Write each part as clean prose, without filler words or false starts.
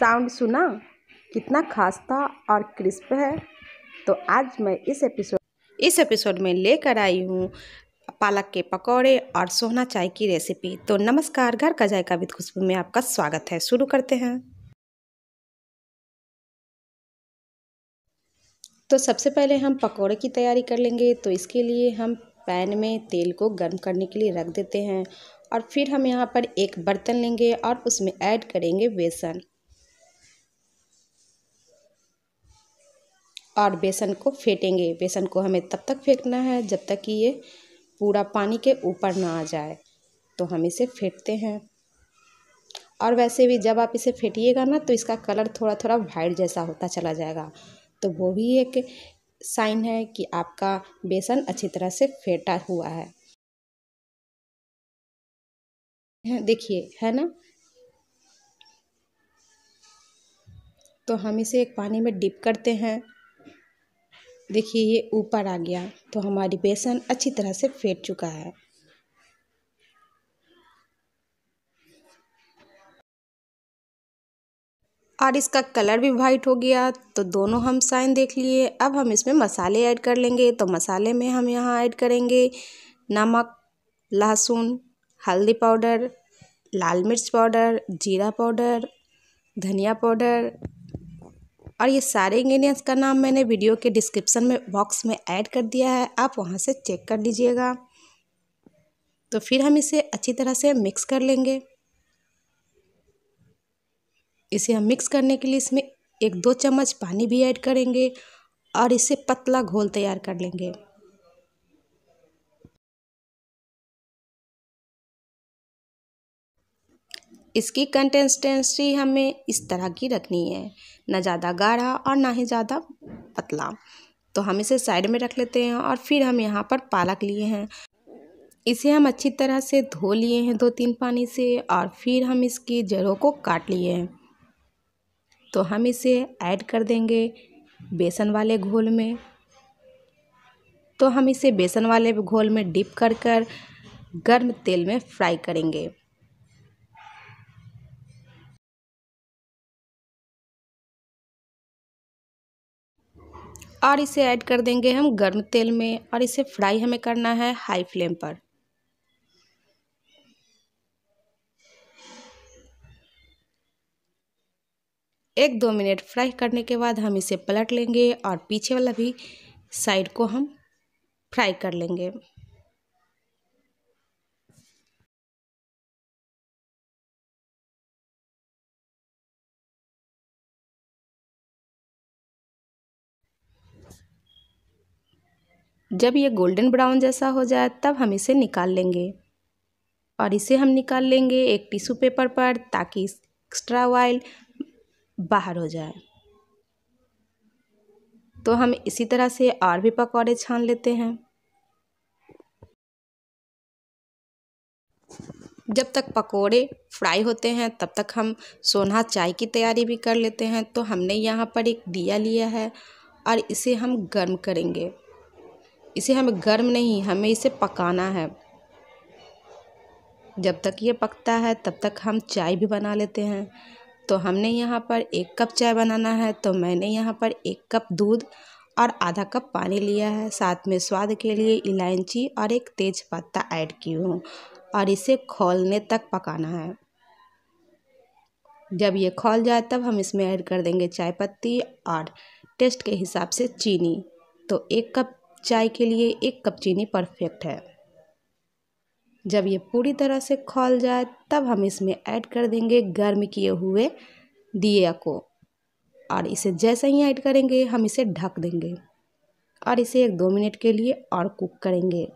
Sound सुना, कितना खास था और क्रिस्प है। तो आज मैं इस एपिसोड में लेकर आई हूँ पालक के पकोड़े और सोना चाय की रेसिपी। तो नमस्कार, घर का जायका विद खुशबू में आपका स्वागत है। शुरू करते हैं। तो सबसे पहले हम पकोड़े की तैयारी कर लेंगे। तो इसके लिए हम पैन में तेल को गर्म करने के लिए रख देते हैं और फिर हम यहाँ पर एक बर्तन लेंगे और उसमें ऐड करेंगे बेसन, और बेसन को फेंटेंगे। बेसन को हमें तब तक फेंटना है जब तक कि ये पूरा पानी के ऊपर ना आ जाए। तो हम इसे फेंटते हैं। और वैसे भी जब आप इसे फेंटिएगा ना तो इसका कलर थोड़ा थोड़ा वाइट जैसा होता चला जाएगा। तो वो भी एक साइन है कि आपका बेसन अच्छी तरह से फेंटा हुआ है। देखिए, है ना। तो हम इसे एक पानी में डिप करते हैं। देखिए, ये ऊपर आ गया। तो हमारी बेसन अच्छी तरह से फेंट चुका है। और इसका कलर भी वाइट हो गया। तो दोनों हम साइन देख लिए। अब हम इसमें मसाले ऐड कर लेंगे। तो मसाले में हम यहाँ ऐड करेंगे नमक, लहसुन, हल्दी पाउडर, लाल मिर्च पाउडर, जीरा पाउडर, धनिया पाउडर। और ये सारे इंग्रेडिएंट्स का नाम मैंने वीडियो के डिस्क्रिप्शन में बॉक्स में ऐड कर दिया है, आप वहाँ से चेक कर लीजिएगा। तो फिर हम इसे अच्छी तरह से मिक्स कर लेंगे। इसे हम मिक्स करने के लिए इसमें 1-2 चम्मच पानी भी ऐड करेंगे और इसे पतला घोल तैयार कर लेंगे। इसकी कंसिस्टेंसी हमें इस तरह की रखनी है, ना ज़्यादा गाढ़ा और ना ही ज़्यादा पतला। तो हम इसे साइड में रख लेते हैं। और फिर हम यहाँ पर पालक लिए हैं। इसे हम अच्छी तरह से धो लिए हैं 2-3 पानी से, और फिर हम इसकी जड़ों को काट लिए हैं। तो हम इसे ऐड कर देंगे बेसन वाले घोल में। तो हम इसे बेसन वाले घोल में डिप कर कर गर्म तेल में फ्राई करेंगे। और इसे ऐड कर देंगे हम गर्म तेल में, और इसे फ्राई हमें करना है हाई फ्लेम पर। एक 2 मिनट फ्राई करने के बाद हम इसे पलट लेंगे और पीछे वाला भी साइड को हम फ्राई कर लेंगे। जब ये गोल्डन ब्राउन जैसा हो जाए तब हम इसे निकाल लेंगे। और इसे हम निकाल लेंगे एक टिश्यू पेपर पर, ताकि एक्स्ट्रा ऑयल बाहर हो जाए। तो हम इसी तरह से और भी पकौड़े छान लेते हैं। जब तक पकोड़े फ्राई होते हैं तब तक हम सोना चाय की तैयारी भी कर लेते हैं। तो हमने यहाँ पर एक दिया लिया है और इसे हम गर्म करेंगे। इसे हमें गर्म नहीं, हमें इसे पकाना है। जब तक ये पकता है तब तक हम चाय भी बना लेते हैं। तो हमने यहाँ पर 1 कप चाय बनाना है। तो मैंने यहाँ पर 1 कप दूध और आधा कप पानी लिया है। साथ में स्वाद के लिए इलायची और एक तेज़पत्ता ऐड की हूँ, और इसे खौलने तक पकाना है। जब ये खौल जाए तब हम इसमें ऐड कर देंगे चायपत्ती और टेस्ट के हिसाब से चीनी। तो 1 कप चाय के लिए 1 कप चीनी परफेक्ट है। जब ये पूरी तरह से खौल जाए तब हम इसमें ऐड कर देंगे गर्म किए हुए दिया को, और इसे जैसे ही ऐड करेंगे हम इसे ढक देंगे और इसे 1-2 मिनट के लिए और कुक करेंगे।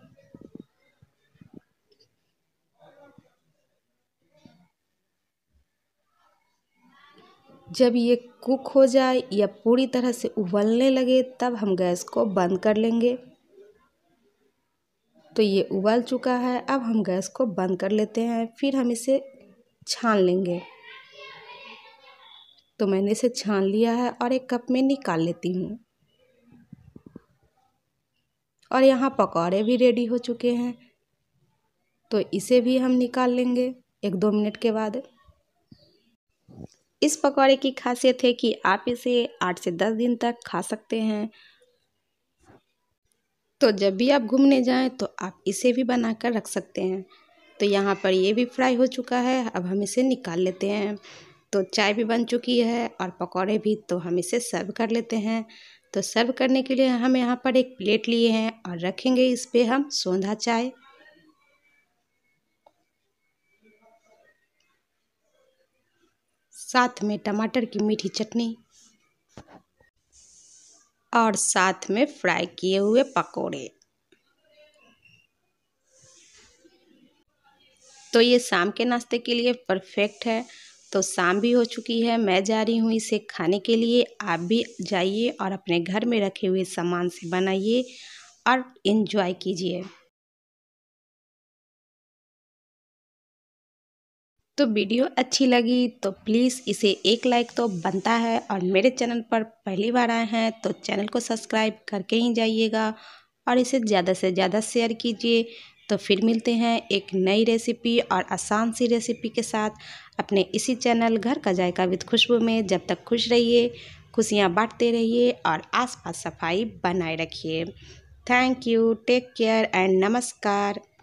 जब ये कुक हो जाए या पूरी तरह से उबलने लगे तब हम गैस को बंद कर लेंगे। तो ये उबल चुका है, अब हम गैस को बंद कर लेते हैं। फिर हम इसे छान लेंगे। तो मैंने इसे छान लिया है और एक कप में निकाल लेती हूँ। और यहाँ पकौड़े भी रेडी हो चुके हैं। तो इसे भी हम निकाल लेंगे 1-2 मिनट के बाद। इस पकौड़े की खासियत है कि आप इसे 8 से 10 दिन तक खा सकते हैं। तो जब भी आप घूमने जाएं तो आप इसे भी बनाकर रख सकते हैं। तो यहाँ पर ये भी फ्राई हो चुका है, अब हम इसे निकाल लेते हैं। तो चाय भी बन चुकी है और पकौड़े भी, तो हम इसे सर्व कर लेते हैं। तो सर्व करने के लिए हम यहाँ पर एक प्लेट लिए हैं और रखेंगे इस पे हम सोंधा चाय। साथ में टमाटर की मीठी चटनी और साथ में फ्राई किए हुए पकोड़े। तो ये शाम के नाश्ते के लिए परफेक्ट है। तो शाम भी हो चुकी है, मैं जा रही हूँ इसे खाने के लिए। आप भी जाइए और अपने घर में रखे हुए सामान से बनाइए और एंजॉय कीजिए। तो वीडियो अच्छी लगी तो प्लीज़ इसे एक लाइक तो बनता है, और मेरे चैनल पर पहली बार आए हैं तो चैनल को सब्सक्राइब करके ही जाइएगा और इसे ज़्यादा से ज़्यादा शेयर कीजिए। तो फिर मिलते हैं एक नई रेसिपी और आसान सी रेसिपी के साथ अपने इसी चैनल घर का जायका विद खुशबू में। जब तक खुश रहिए, खुशियाँ बांटते रहिए और आसपास सफाई बनाए रखिए। Thank you, take care and नमस्कार।